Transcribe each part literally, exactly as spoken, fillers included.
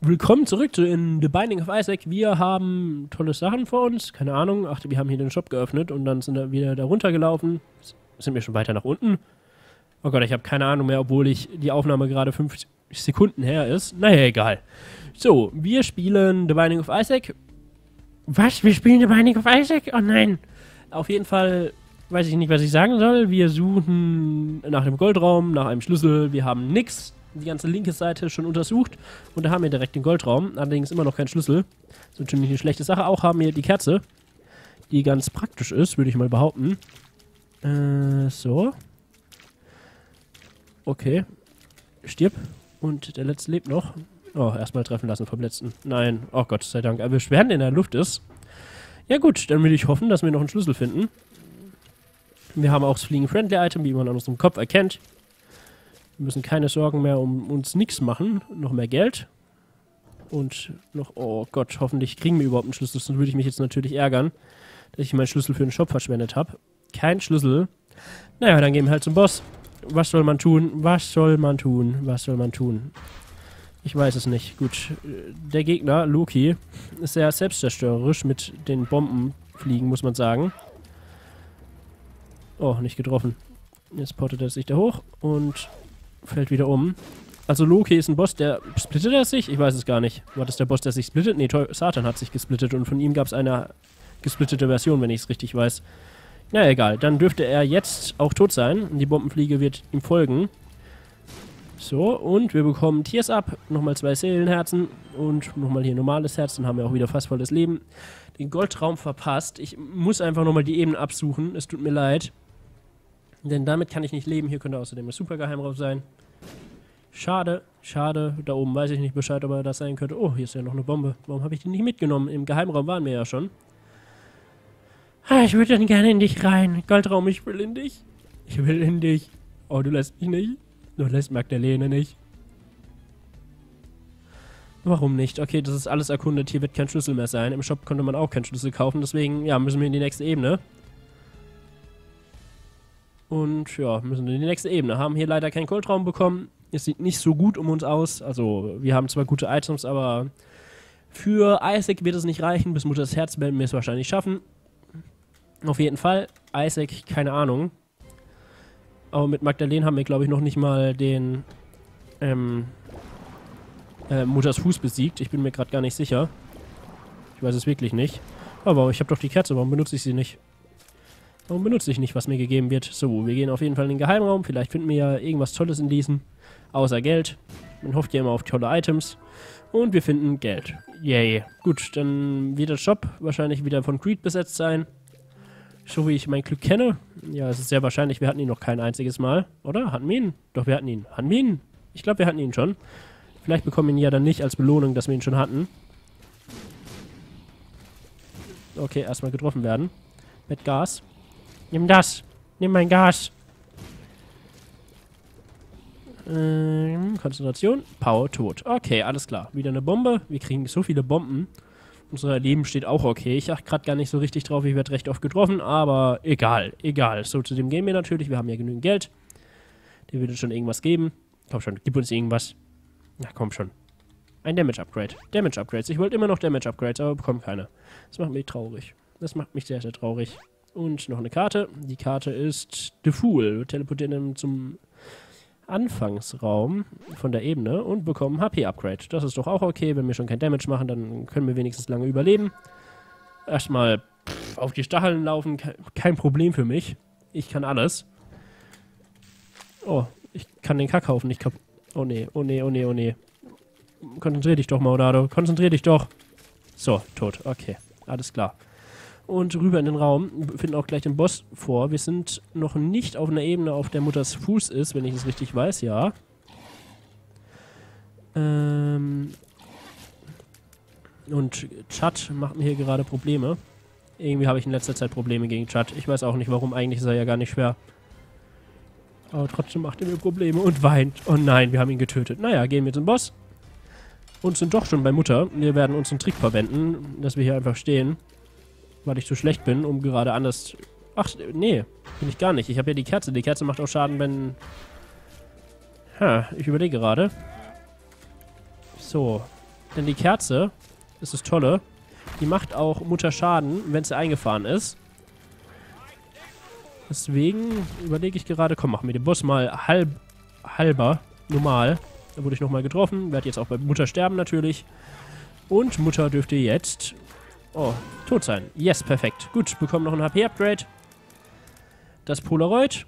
Willkommen zurück zu in The Binding of Isaac. Wir haben tolle Sachen vor uns. Keine Ahnung. Ach, wir haben hier den Shop geöffnet und dann sind wir wieder da runtergelaufen. Sind wir schon weiter nach unten? Oh Gott, ich habe keine Ahnung mehr, obwohl ich die Aufnahme gerade fünfzig Sekunden her ist. Naja, egal. So, wir spielen The Binding of Isaac. Was? Wir spielen The Binding of Isaac? Oh nein. Auf jeden Fall weiß ich nicht, was ich sagen soll. Wir suchen nach dem Goldraum, nach einem Schlüssel. Wir haben nichts. Die ganze linke Seite schon untersucht und da haben wir direkt den Goldraum, allerdings immer noch keinen Schlüssel. Das ist natürlich eine schlechte Sache. Auch haben wir die Kerze, die ganz praktisch ist, würde ich mal behaupten. Äh, so. Okay. Stirb. Und der letzte lebt noch. Oh, erstmal treffen lassen vom letzten. Nein. Oh Gott sei Dank. Aber während er in der Luft ist. Ja gut, dann will ich hoffen, dass wir noch einen Schlüssel finden. Wir haben auch das Fliegen-Friendly-Item, wie man an unserem Kopf erkennt. Wir müssen keine Sorgen mehr um uns nichts machen. Noch mehr Geld. Und noch... Oh Gott, hoffentlich kriegen wir überhaupt einen Schlüssel. Sonst würde ich mich jetzt natürlich ärgern, dass ich meinen Schlüssel für den Shop verschwendet habe. Kein Schlüssel. Naja, dann gehen wir halt zum Boss. Was soll man tun? Was soll man tun? Was soll man tun? Ich weiß es nicht. Gut. Der Gegner, Loki, ist sehr selbstzerstörerisch mit den Bombenfliegen, muss man sagen. Oh, nicht getroffen. Jetzt portet er sich da hoch und... fällt wieder um. Also Loki ist ein Boss, der splittet er sich? Ich weiß es gar nicht. War das der Boss, der sich splittet? Nee, Satan hat sich gesplittet und von ihm gab es eine gesplittete Version, wenn ich es richtig weiß. Na egal, dann dürfte er jetzt auch tot sein. Die Bombenfliege wird ihm folgen. So, und wir bekommen Tears ab. Nochmal zwei Seelenherzen und nochmal hier normales Herz. Dann haben wir auch wieder fast volles Leben. Den Goldraum verpasst. Ich muss einfach nochmal die Ebene absuchen. Es tut mir leid. Denn damit kann ich nicht leben. Hier könnte außerdem ein Supergeheimraum sein. Schade, schade. Da oben weiß ich nicht Bescheid, ob er das sein könnte. Oh, hier ist ja noch eine Bombe. Warum habe ich die nicht mitgenommen? Im Geheimraum waren wir ja schon. Ah, ich würde dann gerne in dich rein. Goldraum, ich will in dich. Ich will in dich. Oh, du lässt mich nicht. Du lässt Magdalene nicht. Warum nicht? Okay, das ist alles erkundet. Hier wird kein Schlüssel mehr sein. Im Shop konnte man auch keinen Schlüssel kaufen. Deswegen, ja, müssen wir in die nächste Ebene. Und ja, müssen wir in die nächste Ebene. Haben hier leider keinen Goldraum bekommen. Es sieht nicht so gut um uns aus. Also, wir haben zwar gute Items, aber für Isaac wird es nicht reichen. Bis Mutters Herz werden wir es wahrscheinlich schaffen. Auf jeden Fall. Isaac, keine Ahnung. Aber mit Magdalene haben wir, glaube ich, noch nicht mal den ähm, äh, Mutters Fuß besiegt. Ich bin mir gerade gar nicht sicher. Ich weiß es wirklich nicht. Aber ich habe doch die Kerze. Warum benutze ich sie nicht? Warum benutze ich nicht, was mir gegeben wird? So, wir gehen auf jeden Fall in den Geheimraum. Vielleicht finden wir ja irgendwas Tolles in diesem. Außer Geld. Man hofft ja immer auf tolle Items. Und wir finden Geld. Yay. Gut, dann wird der Shop wahrscheinlich wieder von Creed besetzt sein. So wie ich mein Glück kenne. Ja, es ist sehr wahrscheinlich, wir hatten ihn noch kein einziges Mal. Oder? Hatten wir ihn? Doch, wir hatten ihn. Hatten wir ihn? Ich glaube, wir hatten ihn schon. Vielleicht bekommen wir ihn ja dann nicht als Belohnung, dass wir ihn schon hatten. Okay, erstmal getroffen werden. Mit Gas. Nimm das. Nimm mein Gas. Ähm, Konzentration. Power, tot. Okay, alles klar. Wieder eine Bombe. Wir kriegen so viele Bomben. Unser Leben steht auch okay. Ich achte gerade gar nicht so richtig drauf. Ich werde recht oft getroffen, aber egal. Egal. So, zu dem gehen wir natürlich. Wir haben ja genügend Geld. Der wird uns schon irgendwas geben. Komm schon, gib uns irgendwas. Na, komm schon. Ein Damage-Upgrade. Damage-Upgrades. Ich wollte immer noch Damage-Upgrades, aber bekomme keine. Das macht mich traurig. Das macht mich sehr, sehr traurig. Und noch eine Karte. Die Karte ist The Fool. Wir teleportieren zum Anfangsraum von der Ebene und bekommen H P-Upgrade. Das ist doch auch okay. Wenn wir schon kein Damage machen, dann können wir wenigstens lange überleben. Erstmal pff, auf die Stacheln laufen. Kein Problem für mich. Ich kann alles. Oh, ich kann den Kackhaufen nicht kaputt. Oh nee, oh nee, oh nee, oh nee. Konzentrier dich doch, Maudado. Konzentrier dich doch. So, tot. Okay, alles klar. Und rüber in den Raum, finden auch gleich den Boss vor. Wir sind noch nicht auf einer Ebene, auf der Mutters Fuß ist, wenn ich es richtig weiß, ja. Ähm Und Chad macht mir hier gerade Probleme. Irgendwie habe ich in letzter Zeit Probleme gegen Chad. Ich weiß auch nicht warum, eigentlich ist er ja gar nicht schwer. Aber trotzdem macht er mir Probleme und weint. Oh nein, wir haben ihn getötet. Naja, gehen wir zum Boss. Und sind doch schon bei Mutter. Wir werden uns einen Trick verwenden, dass wir hier einfach stehen. Weil ich zu schlecht bin, um gerade anders... Ach, nee, bin ich gar nicht. Ich habe ja die Kerze. Die Kerze macht auch Schaden, wenn... Ha, ich überlege gerade. So, Denn die Kerze, das ist das Tolle, die macht auch Mutter Schaden, wenn sie eingefahren ist. Deswegen überlege ich gerade, komm, machen wir den Boss mal halb, halber, normal. Da wurde ich nochmal getroffen, werde jetzt auch bei Mutter sterben natürlich. Und Mutter dürfte jetzt, oh, tot sein. Yes, perfekt. Gut, bekommen noch ein H P-Upgrade. Das Polaroid.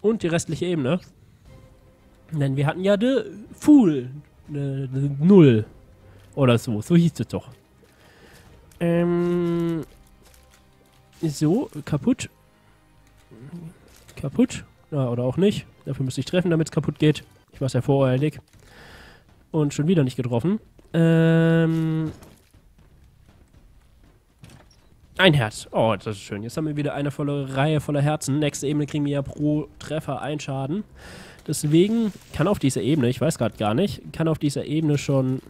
Und die restliche Ebene. Denn wir hatten ja The Fool. The, the Null. Oder so, so hieß es doch. Ähm... So, kaputt. Kaputt. Ja, oder auch nicht. Dafür müsste ich treffen, damit es kaputt geht. Ich war es ja voreilig. Und schon wieder nicht getroffen. Ähm... Ein Herz. Oh, das ist schön. Jetzt haben wir wieder eine volle Reihe voller Herzen. Nächste Ebene kriegen wir ja pro Treffer einen Schaden. Deswegen kann auf dieser Ebene, ich weiß gerade gar nicht, kann auf dieser Ebene schon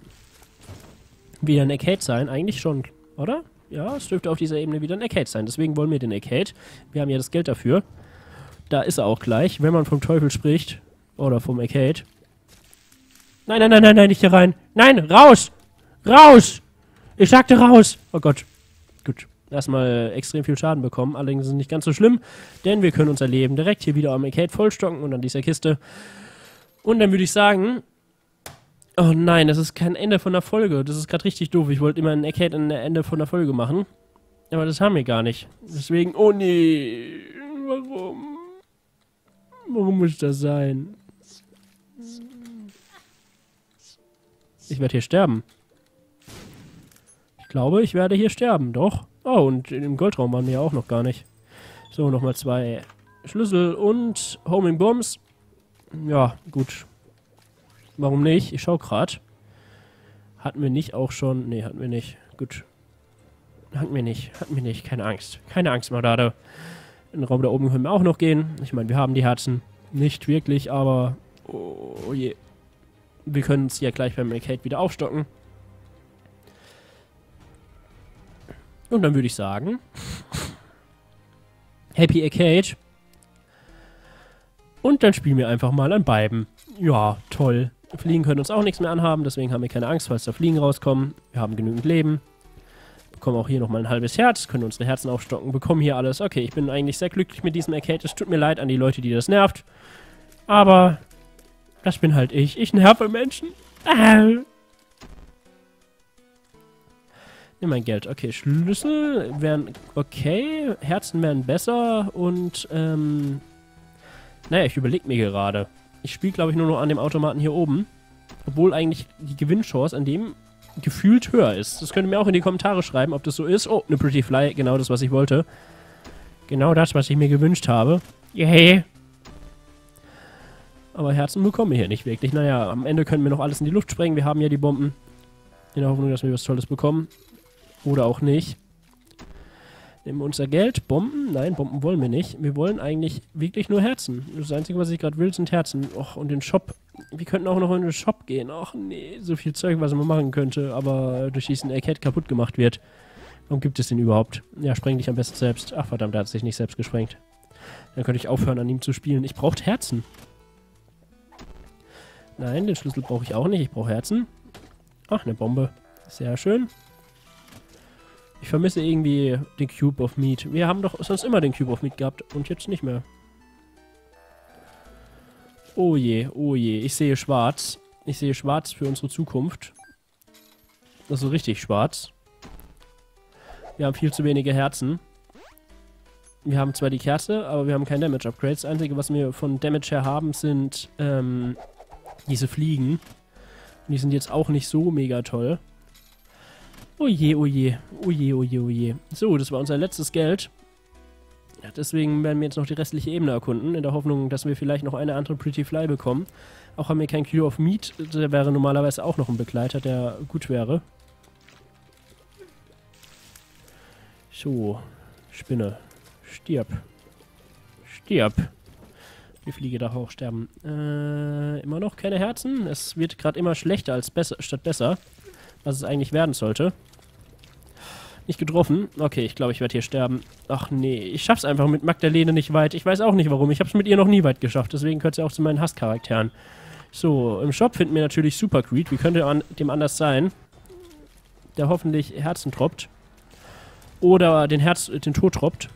wieder ein Arcade sein. Eigentlich schon, oder? Ja, es dürfte auf dieser Ebene wieder ein Arcade sein. Deswegen wollen wir den Arcade. Wir haben ja das Geld dafür. Da ist er auch gleich. Wenn man vom Teufel spricht, oder vom Arcade. Nein, nein, nein, nein, nein, nicht hier rein. Nein, raus! Raus! Ich sagte raus! Oh Gott. Gut. Erstmal extrem viel Schaden bekommen. Allerdings ist es nicht ganz so schlimm, denn wir können unser Leben direkt hier wieder am Arcade vollstocken und an dieser Kiste. Und dann würde ich sagen... Oh nein, das ist kein Ende von der Folge. Das ist gerade richtig doof. Ich wollte immer ein Arcade an der Ende von der Folge machen. Aber das haben wir gar nicht. Deswegen... Oh nee. Warum? Warum muss das sein? Ich werde hier sterben. Ich glaube, ich werde hier sterben. Doch. Oh, und im Goldraum waren wir ja auch noch gar nicht. So, nochmal zwei Schlüssel und Homing Bombs. Ja, gut. Warum nicht? Ich schau grad. Hatten wir nicht auch schon... Nee, hatten wir nicht. Gut. Hatten wir nicht. Hatten wir nicht. Keine Angst. Keine Angst, Maudado. In den Raum da oben können wir auch noch gehen. Ich meine, wir haben die Herzen. Nicht wirklich, aber... Oh je. Wir können es ja gleich beim Arcade wieder aufstocken. Und dann würde ich sagen... Happy Arcade. Und dann spielen wir einfach mal an beiden. Ja, toll. Fliegen können uns auch nichts mehr anhaben, deswegen haben wir keine Angst, falls da Fliegen rauskommen. Wir haben genügend Leben. Bekommen auch hier nochmal ein halbes Herz, können unsere Herzen aufstocken, bekommen hier alles. Okay, ich bin eigentlich sehr glücklich mit diesem Arcade. Es tut mir leid an die Leute, die das nervt. Aber das bin halt ich. Ich nerve Menschen. Ah. Nimm mein Geld. Okay, Schlüssel wären okay. Herzen wären besser und ähm... naja, ich überlege mir gerade. Ich spiele, glaube ich, nur noch an dem Automaten hier oben. Obwohl eigentlich die Gewinnchance an dem gefühlt höher ist. Das könnt ihr mir auch in die Kommentare schreiben, ob das so ist. Oh, eine Pretty Fly. Genau das, was ich wollte. Genau das, was ich mir gewünscht habe. Yay. Aber Herzen bekommen wir hier nicht wirklich. Naja, am Ende können wir noch alles in die Luft sprengen. Wir haben ja die Bomben. In der Hoffnung, dass wir was Tolles bekommen. Oder auch nicht. Nehmen wir unser Geld. Bomben? Nein, Bomben wollen wir nicht. Wir wollen eigentlich wirklich nur Herzen. Das Einzige, was ich gerade will, sind Herzen. Och, und den Shop. Wir könnten auch noch in den Shop gehen. Och, nee. So viel Zeug, was man machen könnte, aber durch diesen Arcade kaputt gemacht wird. Warum gibt es den überhaupt? Ja, spreng dich am besten selbst. Ach, verdammt, er hat sich nicht selbst gesprengt. Dann könnte ich aufhören, an ihm zu spielen. Ich brauche Herzen. Nein, den Schlüssel brauche ich auch nicht. Ich brauche Herzen. Ach, eine Bombe. Sehr schön. Ich vermisse irgendwie den Cube of Meat. Wir haben doch sonst immer den Cube of Meat gehabt und jetzt nicht mehr. Oh je, oh je. Ich sehe schwarz. Ich sehe schwarz für unsere Zukunft. Also richtig schwarz. Wir haben viel zu wenige Herzen. Wir haben zwar die Kerze, aber wir haben kein Damage Upgrades. Das Einzige, was wir von Damage her haben, sind ähm, diese Fliegen. Und die sind jetzt auch nicht so mega toll. Oh je, oh je, oh je, oh je, oh je. So, das war unser letztes Geld. Ja, deswegen werden wir jetzt noch die restliche Ebene erkunden, in der Hoffnung, dass wir vielleicht noch eine andere Pretty Fly bekommen. Auch haben wir keinen Cube of Meat, der wäre normalerweise auch noch ein Begleiter, der gut wäre. So, Spinne. Stirb. Stirb. Die Fliege darf auch sterben. Äh, immer noch keine Herzen. Es wird gerade immer schlechter als besser, statt besser. Was es eigentlich werden sollte. Nicht getroffen. Okay, ich glaube, ich werde hier sterben. Ach nee, ich schaff's einfach mit Magdalene nicht weit. Ich weiß auch nicht, warum. Ich hab's mit ihr noch nie weit geschafft. Deswegen gehört sie auch zu meinen Hasscharakteren. So, im Shop finden wir natürlich Super Creed. Wie könnte dem anders sein? Der hoffentlich Herzen troppt. Oder den Herz, den Tod troppt.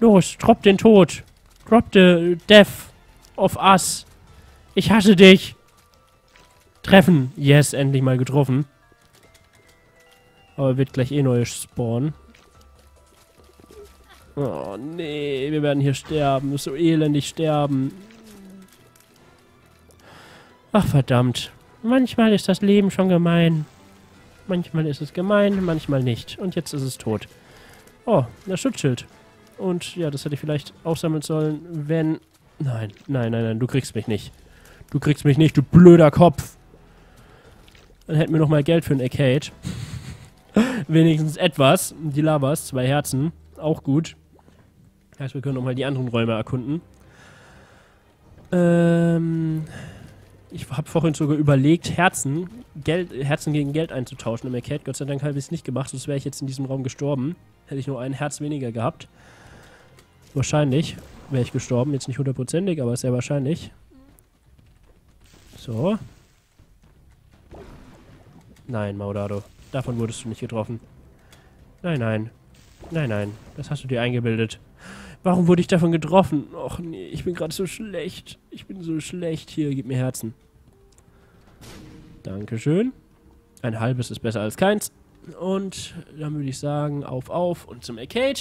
Los, tropp den Tod. Drop the death of us. Ich hasse dich. Treffen. Yes, endlich mal getroffen. Aber wird gleich eh neu spawnen. Oh, nee. Wir werden hier sterben. So elendig sterben. Ach, verdammt. Manchmal ist das Leben schon gemein. Manchmal ist es gemein, manchmal nicht. Und jetzt ist es tot. Oh, das Schutzschild. Und ja, das hätte ich vielleicht aufsammeln sollen, wenn... Nein, nein, nein, nein, du kriegst mich nicht. Du kriegst mich nicht, du blöder Kopf. Dann hätten wir nochmal Geld für ein Arcade. Wenigstens etwas. Die Lavas, zwei Herzen. Auch gut. Heißt, wir können nochmal die anderen Räume erkunden. Ähm... Ich habe vorhin sogar überlegt, Herzen, Geld, Herzen gegen Geld einzutauschen im Arcade. Gott sei Dank habe ich es nicht gemacht, sonst wäre ich jetzt in diesem Raum gestorben. Hätte ich nur ein Herz weniger gehabt. Wahrscheinlich wäre ich gestorben. Jetzt nicht hundertprozentig, aber sehr wahrscheinlich. So. Nein, Maudado. Davon wurdest du nicht getroffen. Nein, nein. Nein, nein. Das hast du dir eingebildet. Warum wurde ich davon getroffen? Och nee, ich bin gerade so schlecht. Ich bin so schlecht. Hier, gib mir Herzen. Dankeschön. Ein halbes ist besser als keins. Und dann würde ich sagen, auf, auf und zum Arcade.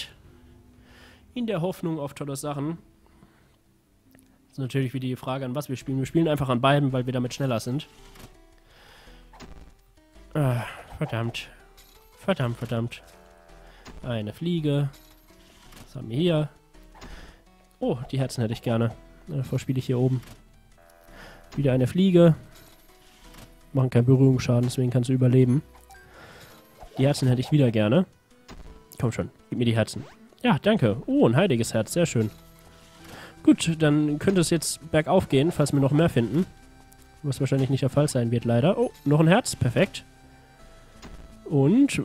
In der Hoffnung auf tolle Sachen. Das ist natürlich wieder die Frage, an was wir spielen. Wir spielen einfach an beiden, weil wir damit schneller sind. Ah, verdammt. Verdammt, verdammt. Eine Fliege. Was haben wir hier? Oh, die Herzen hätte ich gerne. Davor spiele ich hier oben. Wieder eine Fliege. Machen keinen Berührungsschaden, deswegen kannst du überleben. Die Herzen hätte ich wieder gerne. Komm schon, gib mir die Herzen. Ja, danke. Oh, ein heiliges Herz, sehr schön. Gut, dann könnte es jetzt bergauf gehen, falls wir noch mehr finden. Was wahrscheinlich nicht der Fall sein wird, leider. Oh, noch ein Herz, perfekt. Und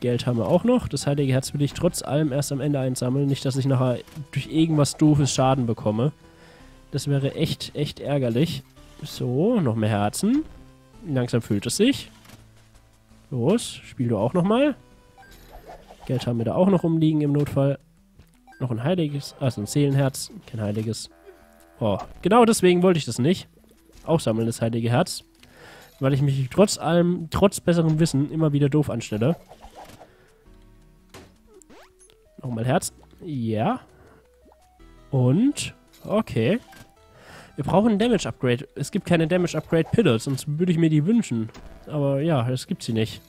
Geld haben wir auch noch. Das heilige Herz will ich trotz allem erst am Ende einsammeln. Nicht, dass ich nachher durch irgendwas doofes Schaden bekomme. Das wäre echt, echt ärgerlich. So, noch mehr Herzen. Langsam füllt es sich. Los, spiel du auch nochmal. Geld haben wir da auch noch rumliegen im Notfall. Noch ein heiliges, also ein Seelenherz. Kein heiliges. Oh, genau deswegen wollte ich das nicht. Aufsammeln das heilige Herz. Weil ich mich trotz allem, trotz besserem Wissen immer wieder doof anstelle. Nochmal Herz. Ja. Und. Okay. Wir brauchen ein Damage-Upgrade. Es gibt keine Damage-Upgrade-Pills, sonst würde ich mir die wünschen. Aber ja, es gibt sie nicht.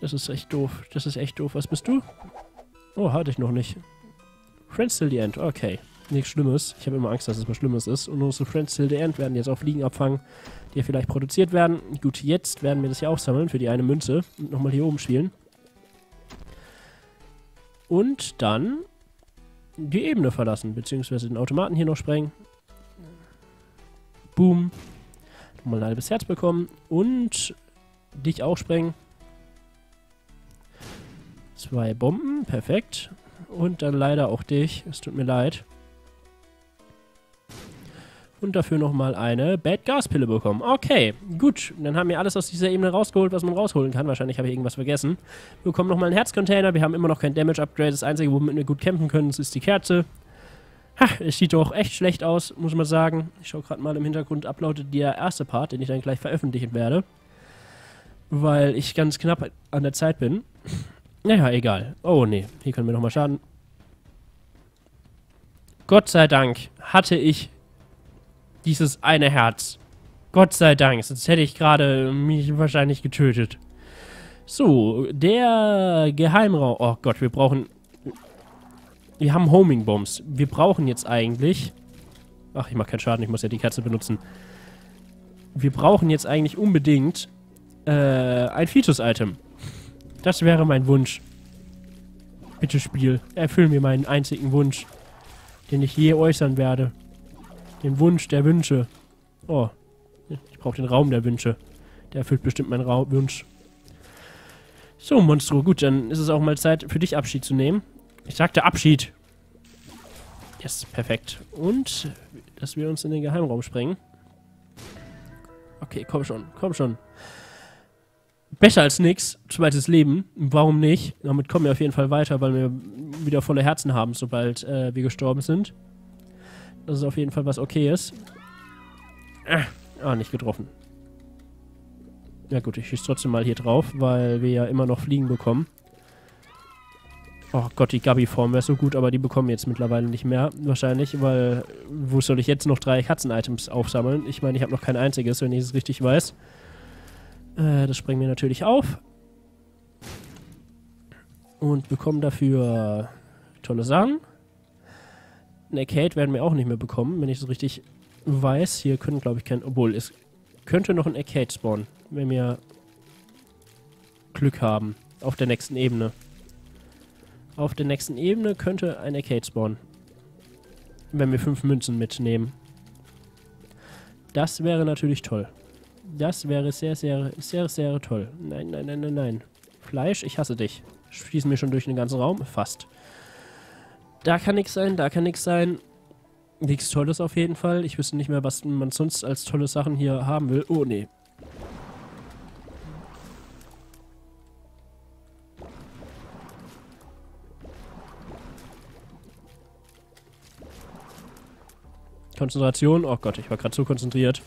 Das ist echt doof. Das ist echt doof. Was bist du? Oh, hatte ich noch nicht. Friends till the end. Okay. Nichts Schlimmes. Ich habe immer Angst, dass es was Schlimmes ist. Und unsere Friends till the end werden jetzt auch Fliegen abfangen, die ja vielleicht produziert werden. Gut, jetzt werden wir das hier aufsammeln für die eine Münze und nochmal hier oben spielen. Und dann die Ebene verlassen, beziehungsweise den Automaten hier noch sprengen. Boom. Nochmal ein halbes Herz bekommen und dich auch sprengen. Zwei Bomben, perfekt. Und dann leider auch dich. Es tut mir leid. Und dafür nochmal eine Bad Gas Pille bekommen. Okay, gut. Dann haben wir alles aus dieser Ebene rausgeholt, was man rausholen kann. Wahrscheinlich habe ich irgendwas vergessen. Wir bekommen nochmal einen Herzcontainer. Wir haben immer noch kein Damage Upgrade. Das Einzige, womit wir gut kämpfen können, ist die Kerze. Ha, es sieht doch echt schlecht aus, muss man sagen. Ich schaue gerade mal im Hintergrund, uploadet der erste Part, den ich dann gleich veröffentlichen werde. Weil ich ganz knapp an der Zeit bin. Naja, egal. Oh, nee. Hier können wir nochmal schaden. Gott sei Dank hatte ich dieses eine Herz. Gott sei Dank. Sonst hätte ich gerade mich wahrscheinlich getötet. So, der Geheimraum. Oh Gott, wir brauchen... Wir haben Homing-Bombs. Wir brauchen jetzt eigentlich... Ach, ich mache keinen Schaden. Ich muss ja die Kerze benutzen. Wir brauchen jetzt eigentlich unbedingt äh, ein Fetus-Item. Das wäre mein Wunsch. Bitte, Spiel, erfüll mir meinen einzigen Wunsch, den ich je äußern werde. Den Wunsch der Wünsche. Oh, ich brauche den Raum der Wünsche. Der erfüllt bestimmt meinen Ra- Wunsch. So, Monstro, gut, dann ist es auch mal Zeit, für dich Abschied zu nehmen. Ich sagte Abschied. Yes, perfekt. Und, dass wir uns in den Geheimraum sprengen. Okay, komm schon, komm schon. Besser als nix, zweites Leben, warum nicht? Damit kommen wir auf jeden Fall weiter, weil wir wieder volle Herzen haben, sobald äh, wir gestorben sind. Das ist auf jeden Fall was Okayes. Ah, ah, nicht getroffen. Ja gut, ich schieße trotzdem mal hier drauf, weil wir ja immer noch Fliegen bekommen. Oh Gott, die Gabi-Form wäre so gut, aber die bekommen wir jetzt mittlerweile nicht mehr. Wahrscheinlich, weil... Wo soll ich jetzt noch drei Katzen-Items aufsammeln? Ich meine, ich habe noch kein einziges, wenn ich es richtig weiß. Äh, das sprengen wir natürlich auf. Und bekommen dafür tolle Sachen. Eine Arcade werden wir auch nicht mehr bekommen, wenn ich es richtig weiß. Hier können, glaube ich, kein... Obwohl, es könnte noch ein Arcade spawnen, wenn wir Glück haben. Auf der nächsten Ebene. Auf der nächsten Ebene könnte ein Arcade spawnen. Wenn wir fünf Münzen mitnehmen. Das wäre natürlich toll. Das wäre sehr, sehr, sehr, sehr toll. Nein, nein, nein, nein, nein. Fleisch, ich hasse dich. Schießen wir schon durch den ganzen Raum? Fast. Da kann nichts sein, da kann nichts sein. Nichts Tolles auf jeden Fall. Ich wüsste nicht mehr, was man sonst als tolle Sachen hier haben will. Oh, nee. Konzentration. Oh Gott, ich war gerade so konzentriert.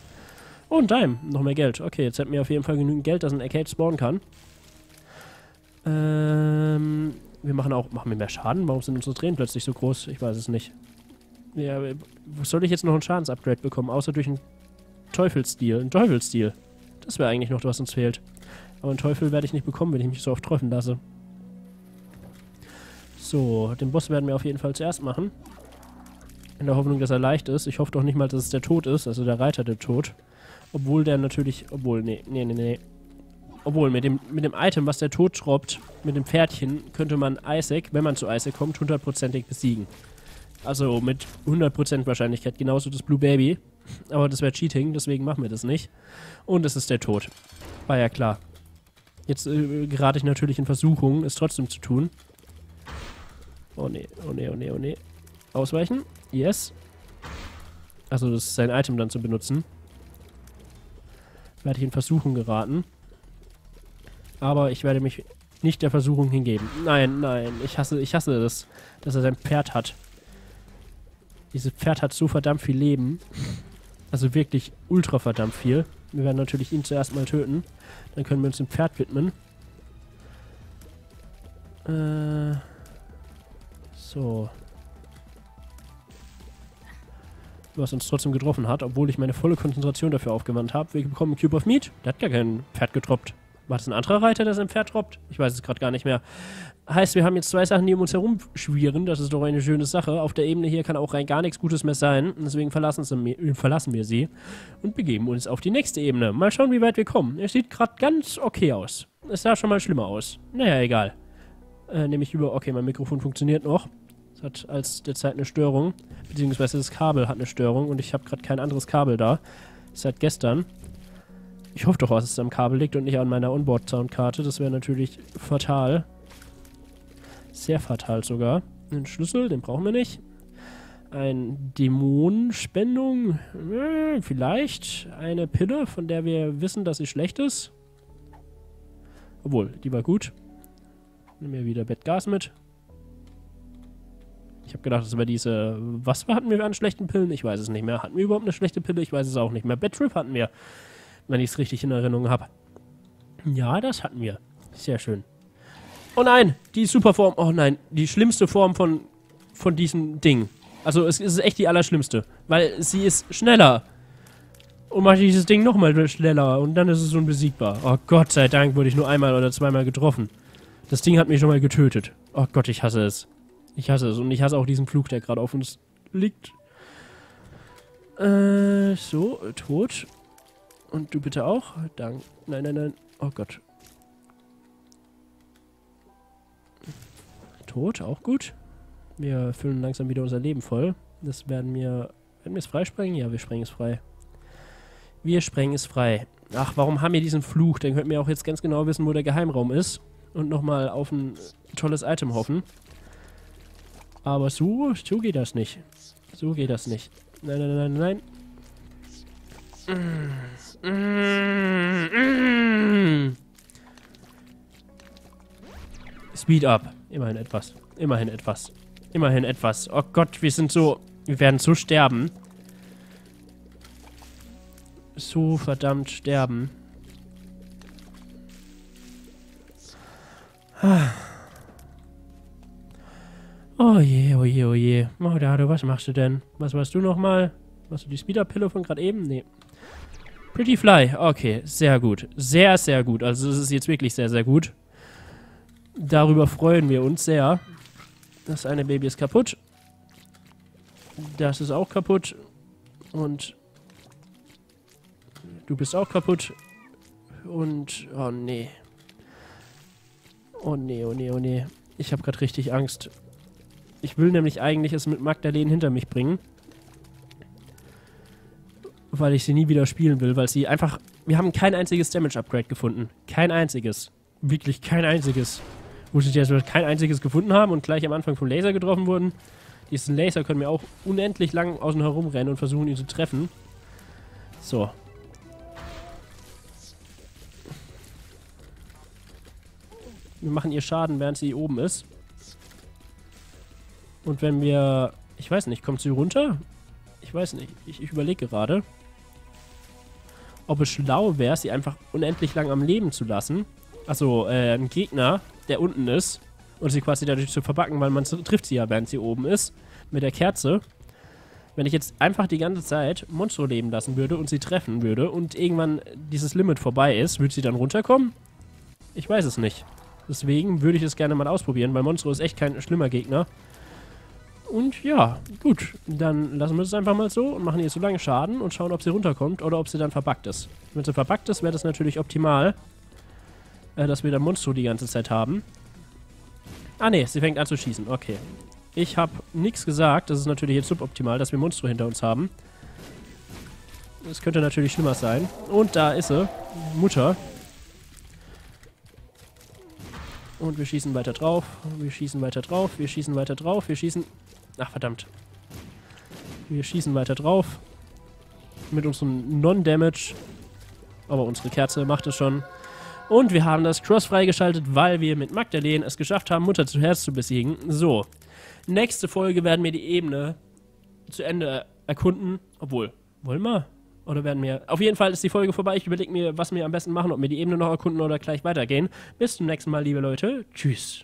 Oh, ein Dime. Noch mehr Geld. Okay, jetzt hätten wir auf jeden Fall genügend Geld, dass ein Arcade spawnen kann. Ähm, wir machen auch... Machen wir mehr Schaden? Warum sind unsere Tränen plötzlich so groß? Ich weiß es nicht. Ja, wo soll ich jetzt noch ein Schadensupgrade bekommen? Außer durch einen Teufelsdeal. Ein Teufelsdeal. Das wäre eigentlich noch, was uns fehlt. Aber einen Teufel werde ich nicht bekommen, wenn ich mich so oft treffen lasse. So, den Boss werden wir auf jeden Fall zuerst machen. In der Hoffnung, dass er leicht ist. Ich hoffe doch nicht mal, dass es der Tod ist. Also der Reiter der Tod. Obwohl der natürlich... Obwohl, nee, nee, nee, nee. Obwohl, mit dem, mit dem Item, was der Tod schraubt, mit dem Pferdchen, könnte man Isaac, wenn man zu Isaac kommt, hundertprozentig besiegen. Also mit hundert Prozent Wahrscheinlichkeit. Genauso das Blue Baby. Aber das wäre Cheating, deswegen machen wir das nicht. Und es ist der Tod. War ja klar. Jetzt äh, gerate ich natürlich in Versuchung, es trotzdem zu tun. Oh nee, oh nee, oh nee, oh nee. Ausweichen. Yes. Also das ist sein Item dann zu benutzen. Werde ich in Versuchung geraten. Aber ich werde mich nicht der Versuchung hingeben. Nein, nein. Ich hasse, ich hasse das, dass er sein Pferd hat. Dieses Pferd hat so verdammt viel Leben. Also wirklich ultra verdammt viel. Wir werden natürlich ihn zuerst mal töten. Dann können wir uns dem Pferd widmen. Äh. So. Was uns trotzdem getroffen hat, obwohl ich meine volle Konzentration dafür aufgewandt habe. Wir bekommen Cube of Meat. Der hat gar kein Pferd getroppt. War das ein anderer Reiter, der sein Pferd droppt? Ich weiß es gerade gar nicht mehr. Heißt, wir haben jetzt zwei Sachen, die um uns herumschwirren. Das ist doch eine schöne Sache. Auf der Ebene hier kann auch rein gar nichts Gutes mehr sein. Deswegen verlassen, sie, verlassen wir sie und begeben uns auf die nächste Ebene. Mal schauen, wie weit wir kommen. Es sieht gerade ganz okay aus. Es sah schon mal schlimmer aus. Naja, egal. Äh, nehme ich über... Okay, mein Mikrofon funktioniert noch. Hat als derzeit eine Störung, beziehungsweise das Kabel hat eine Störung und ich habe gerade kein anderes Kabel da, seit gestern. Ich hoffe doch, dass es am Kabel liegt und nicht an meiner Onboard-Soundkarte, das wäre natürlich fatal. Sehr fatal sogar. Einen Schlüssel, den brauchen wir nicht. Ein Dämonenspendung, vielleicht. Eine Pille, von der wir wissen, dass sie schlecht ist. Obwohl, die war gut. Nehmen wir wieder Bettgas mit. Ich habe gedacht, das war diese... Was hatten wir an schlechten Pillen? Ich weiß es nicht mehr. Hatten wir überhaupt eine schlechte Pille? Ich weiß es auch nicht mehr. Bad Trip hatten wir, wenn ich es richtig in Erinnerung habe. Ja, das hatten wir. Sehr schön. Oh nein, die Superform. Oh nein, die schlimmste Form von, von diesem Ding. Also es ist echt die allerschlimmste, weil sie ist schneller. Und mache dieses Ding nochmal schneller und dann ist es unbesiegbar. Oh Gott sei Dank wurde ich nur einmal oder zweimal getroffen. Das Ding hat mich schon mal getötet. Oh Gott, ich hasse es. Ich hasse es. Und ich hasse auch diesen Flug, der gerade auf uns liegt. Äh, so, tot. Und du bitte auch. Dank. Nein, nein, nein. Oh Gott. Tot, auch gut. Wir füllen langsam wieder unser Leben voll. Das werden wir... Werden wir es freisprengen? Ja, wir sprengen es frei. Wir sprengen es frei. Ach, warum haben wir diesen Fluch? Dann könnten wir auch jetzt ganz genau wissen, wo der Geheimraum ist. Und nochmal auf ein tolles Item hoffen. Aber so, so geht das nicht. So geht das nicht. Nein, nein, nein, nein. Mm-hmm. Speed up. Immerhin etwas. Immerhin etwas. Immerhin etwas. Oh Gott, wir sind so... Wir werden so sterben. So verdammt sterben. Oh je, oh je, oh je. Maudado, was machst du denn? Was warst du nochmal? Machst du die Speed-Up-Pille von gerade eben? Nee. Pretty Fly. Okay, sehr gut. Sehr, sehr gut. Also es ist jetzt wirklich sehr, sehr gut. Darüber freuen wir uns sehr. Das eine Baby ist kaputt. Das ist auch kaputt. Und du bist auch kaputt. Und... Oh nee. Oh nee, oh nee, oh nee. Ich habe gerade richtig Angst. Ich will nämlich eigentlich es mit Magdalene hinter mich bringen. Weil ich sie nie wieder spielen will, weil sie einfach... Wir haben kein einziges Damage-Upgrade gefunden. Kein einziges. Wirklich kein einziges. Wo sie jetzt kein einziges gefunden haben und gleich am Anfang vom Laser getroffen wurden. Diesen Laser können wir auch unendlich lang außen herumrennen und versuchen, ihn zu treffen. So. Wir machen ihr Schaden, während sie oben ist. Und wenn wir... Ich weiß nicht, kommt sie runter? Ich weiß nicht. Ich, ich überlege gerade, ob es schlau wäre, sie einfach unendlich lang am Leben zu lassen. Also, äh, ein Gegner, der unten ist. Und sie quasi dadurch zu verbacken, weil man trifft sie ja, während sie oben ist. Mit der Kerze. Wenn ich jetzt einfach die ganze Zeit Monstro leben lassen würde und sie treffen würde und irgendwann dieses Limit vorbei ist, würde sie dann runterkommen? Ich weiß es nicht. Deswegen würde ich es gerne mal ausprobieren, weil Monstro ist echt kein schlimmer Gegner. Und ja, gut. Dann lassen wir es einfach mal so und machen ihr so lange Schaden und schauen, ob sie runterkommt oder ob sie dann verbuggt ist. Wenn sie verbuggt ist, wäre das natürlich optimal, äh, dass wir dann Monstro die ganze Zeit haben. Ah ne, sie fängt an zu schießen. Okay. Ich habe nichts gesagt. Das ist natürlich jetzt suboptimal, dass wir Monstro hinter uns haben. Es könnte natürlich schlimmer sein. Und da ist sie. Mutter. Und wir schießen weiter drauf. Wir schießen weiter drauf. Wir schießen weiter drauf. Wir schießen... Ach, verdammt. Wir schießen weiter drauf. Mit unserem Non-Damage. Aber unsere Kerze macht es schon. Und wir haben das Cross freigeschaltet, weil wir mit Magdalene es geschafft haben, Mutter zu Herz zu besiegen. So. Nächste Folge werden wir die Ebene zu Ende erkunden. Obwohl, wollen wir? Oder werden wir... Auf jeden Fall ist die Folge vorbei. Ich überlege mir, was wir am besten machen. Ob wir die Ebene noch erkunden oder gleich weitergehen. Bis zum nächsten Mal, liebe Leute. Tschüss.